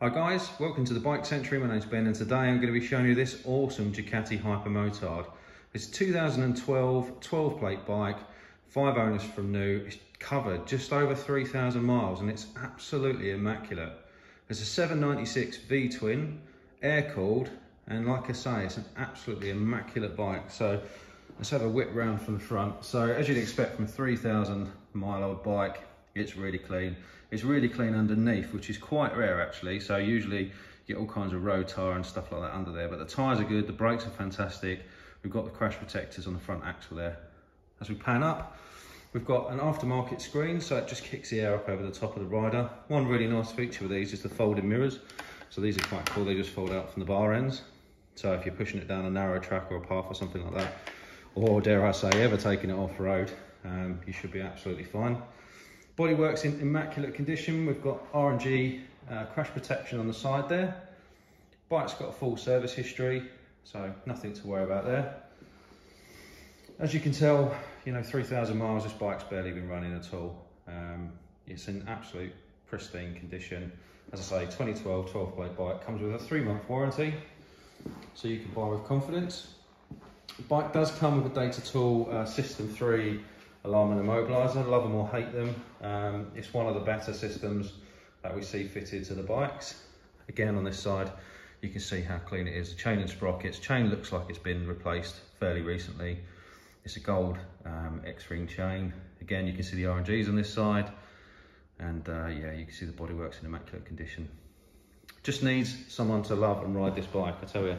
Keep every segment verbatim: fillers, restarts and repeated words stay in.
Hi guys, welcome to the Bike Century. My name's Ben and today I'm going to be showing you this awesome Ducati Hypermotard. It's two thousand twelve twelve plate bike, five owners from new. It's covered just over three thousand miles and it's absolutely immaculate. It's a seven ninety-six V-twin, air cooled, and like I say, it's an absolutely immaculate bike. So let's have a whip round from the front. So as you'd expect from a three thousand mile old bike, it's really clean. It's really clean underneath, which is quite rare actually. So usually you get all kinds of road tyre and stuff like that under there, but the tyres are good, the brakes are fantastic. We've got the crash protectors on the front axle there. As we pan up, we've got an aftermarket screen, so it just kicks the air up over the top of the rider. One really nice feature with these is the folding mirrors. So these are quite cool, they just fold out from the bar ends. So if you're pushing it down a narrow track or a path or something like that, or dare I say ever taking it off road, um, you should be absolutely fine. Bodywork's in immaculate condition. We've got R N G uh, crash protection on the side there. Bike's got a full service history, so nothing to worry about there. As you can tell, you know, three thousand miles, this bike's barely been running at all. Um, it's in absolute pristine condition. As I say, twenty twelve twelve plate bike, comes with a three month warranty, so you can buy with confidence. The bike does come with a data tool, uh, System three, alarm and immobiliser. Love them or hate them, um, it's one of the better systems that we see fitted to the bikes. Again, on this side you can see how clean it is. The chain and sprockets, chain looks like it's been replaced fairly recently. It's a gold um, X-ring chain. Again, you can see the R N Gs on this side, and uh, yeah, you can see the bodywork's in immaculate condition. Just needs someone to love and ride this bike, I tell you.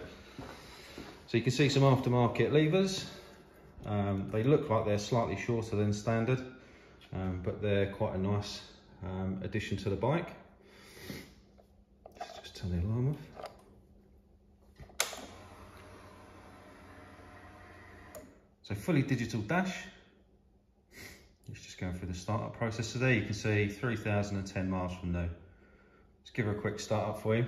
So you can see some aftermarket levers. Um, they look like they're slightly shorter than standard, um, but they're quite a nice um, addition to the bike. Let's just turn the alarm off. So fully digital dash. It's just going through the startup process. So there you can see three thousand ten miles from now. Let's give her a quick start up for you.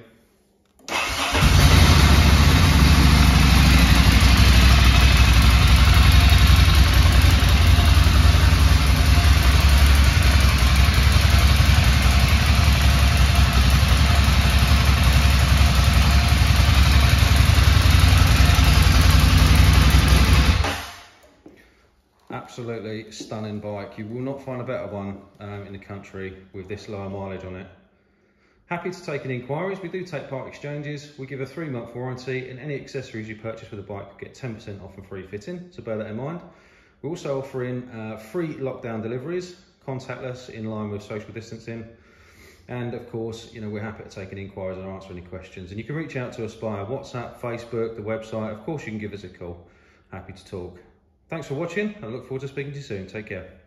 Absolutely stunning bike. You will not find a better one um, in the country with this lower mileage on it. Happy to take in inquiries. We do take part exchanges. We give a three month warranty, and any accessories you purchase with the bike get ten percent off and free fitting, so bear that in mind. We're also offering uh, free lockdown deliveries, contactless, in line with social distancing. And of course, you know, we're happy to take in inquiries and answer any questions. And you can reach out to us via WhatsApp, Facebook, the website. Of course, you can give us a call. Happy to talk. Thanks for watching, and I look forward to speaking to you soon. Take care.